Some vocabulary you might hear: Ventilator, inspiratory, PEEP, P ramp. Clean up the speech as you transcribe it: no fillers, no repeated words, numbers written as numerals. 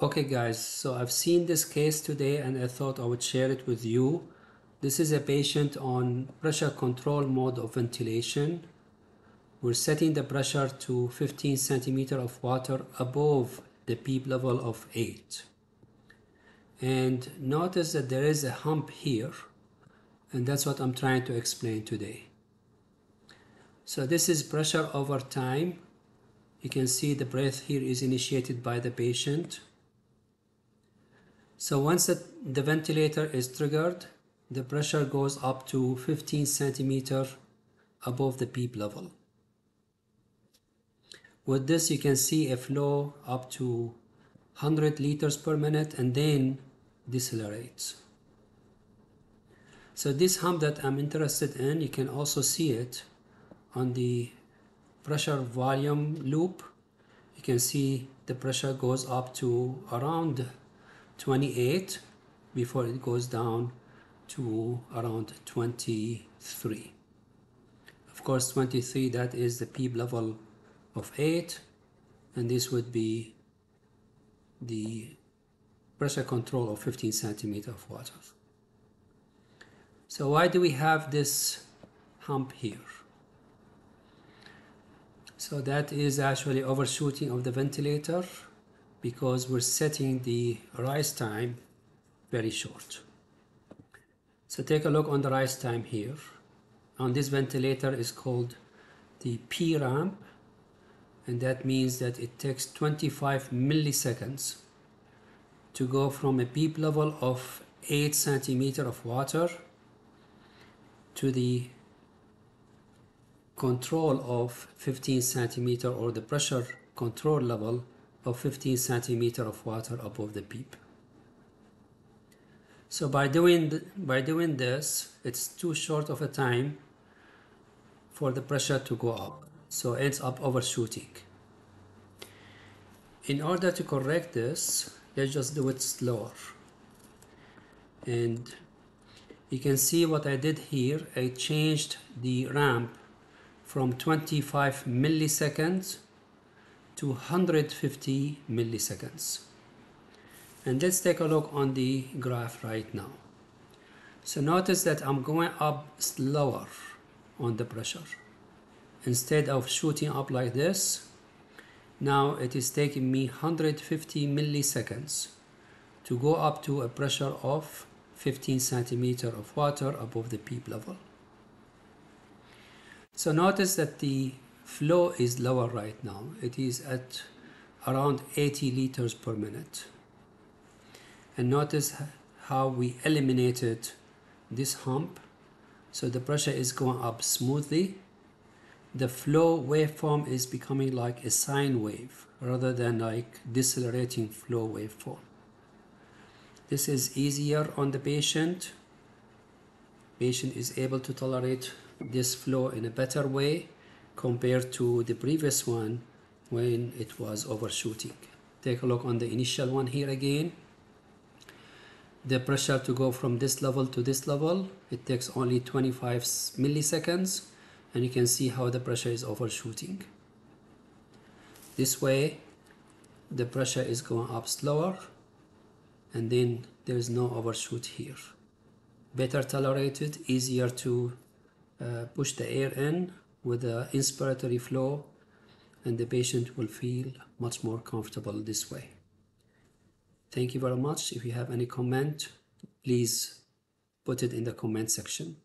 Okay guys, so I've seen this case today and I thought I would share it with you. This is a patient on pressure control mode of ventilation. We're setting the pressure to 15 centimeters of water above the PEEP level of 8. And notice that there is a hump here, and that's what I'm trying to explain today. So this is pressure over time. You can see the breath here is initiated by the patient. So once the ventilator is triggered, the pressure goes up to 15 centimeters above the PEEP level. With this, you can see a flow up to 100 liters per minute and then decelerates. So this hump that I'm interested in, you can also see it on the pressure volume loop. You can see the pressure goes up to around 28 before it goes down to around 23. Of course, 23, that is the PEEP level of 8, and this would be the pressure control of 15 centimeters of water. So why do we have this hump here? So that is actually overshooting of the ventilator because we're setting the rise time very short. So take a look on the rise time here. On this ventilator is called the P ramp, and that means that it takes 25 milliseconds to go from a PEEP level of 8 centimeters of water to the control of 15 centimeters, or the pressure control level of 15 centimeters of water above the PEEP. So by doing this, it's too short of a time for the pressure to go up. So it ends up overshooting. In order to correct this, let's just do it slower. And you can see what I did here. I changed the ramp from 25 milliseconds to 150 milliseconds. And let's take a look on the graph right now. So notice that I'm going up slower on the pressure. Instead of shooting up like this, now it is taking me 150 milliseconds to go up to a pressure of 15 centimeters of water above the PEEP level. So notice that the flow is lower right now. It is at around 80 liters per minute. And notice how we eliminated this hump. So the pressure is going up smoothly. The flow waveform is becoming like a sine wave rather than like decelerating flow waveform. This is easier on the patient. Patient is able to tolerate this flow in a better way compared to the previous one when it was overshooting. Take a look on the initial one here again. The pressure to go from this level to this level, it takes only 25 milliseconds, and you can see how the pressure is overshooting. This way, the pressure is going up slower, and then there is no overshoot here. Better tolerated, easier to push the air in with the inspiratory flow, and the patient will feel much more comfortable this way. Thank you very much. If you have any comment, please put it in the comment section.